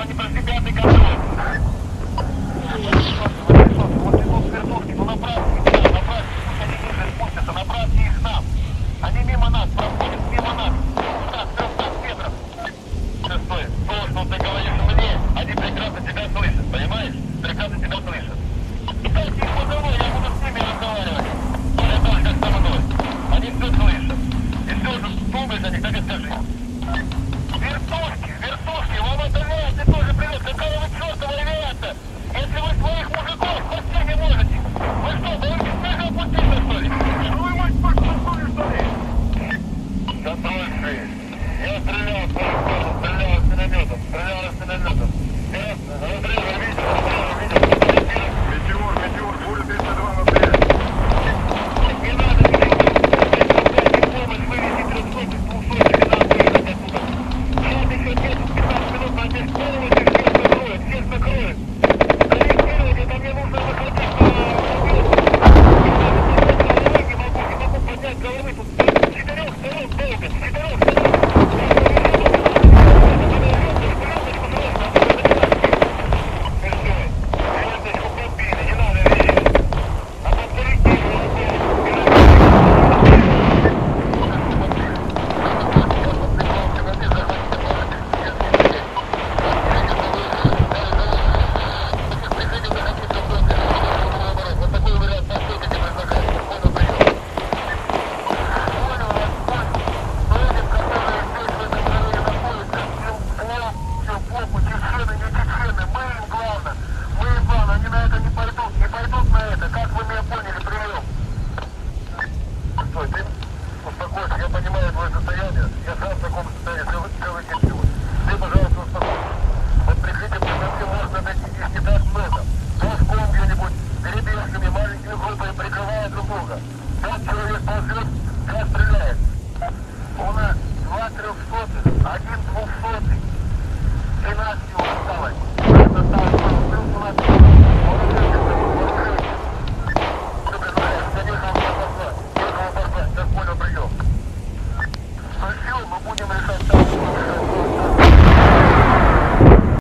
Они все слышат. И все думают о них, как это жизнь.